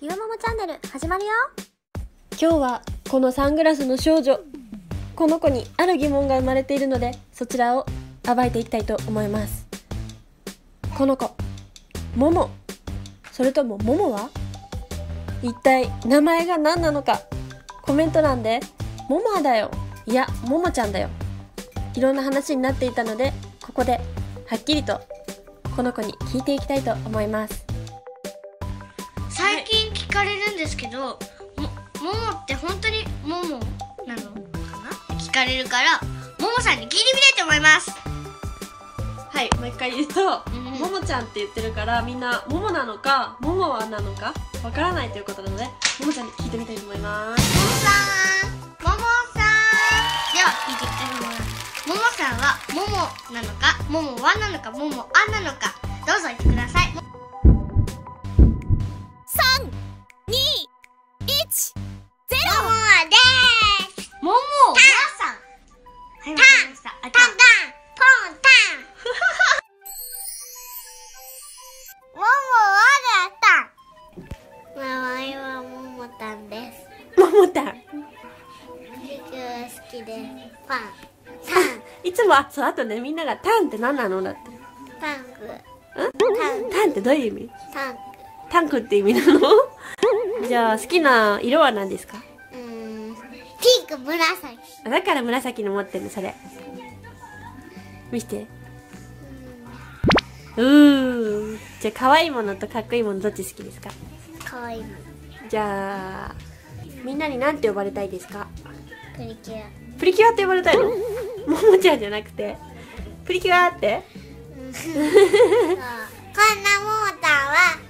ゆわももチャンネル始まるよ。今日はこのサングラスの少女、この子にある疑問が生まれているので、そちらを暴いていきたいと思います。この子、もも、それともももは一体名前が何なのか、コメント欄でももはだよ、いやももちゃんだよ、いろんな話になっていたので、ここではっきりとこの子に聞いていきたいと思います。最近聞かれるんですけど、ももって本当にももなのかな、聞かれるからももさんに聞いてみたいと思います。はい、もう一回言うと、ももちゃんって言ってるから、みんなももなのかももはなのかわからないということなので、ももちゃんに聞いてみたいと思います。ももさんでは聞いていきたいと思います。ももさんはももなのかももはなのかももあなのか、どうぞ言ってください。3、2、1、ゼロ。ももはです。ももはさん、タンタンポンタンパンタンいつもあとね、みんながタンって何なのだって、タンク、タンってどういう意味、タンクって意味なのじゃあ好きな色は何ですか？ピンク、紫。だから紫の持ってるの、それ見して。じゃあ可愛いものとかっこいいもの、どっち好きですか？可愛いもの。じゃあみんなに何て呼ばれたいですか？プリキュア。プリキュアって呼ばれたいの？ももちゃんじゃなくてプリキュアって？こんなももちゃんはよ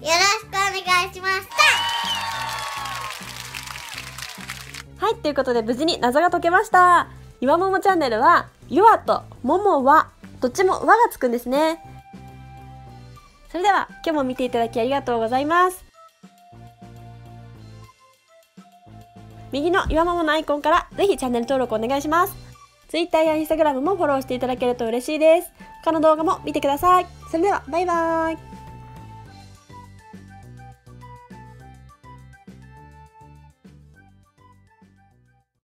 ろしくお願いします。はい、ということで無事に謎が解けました。ゆわももチャンネルはゆわとももはどっちも「わ」がつくんですね。それでは今日も見ていただきありがとうございます。右のゆわもものアイコンからぜひチャンネル登録お願いします。Twitter や Instagram もフォローしていただけると嬉しいです。他の動画も見てください。それではバイバーイ。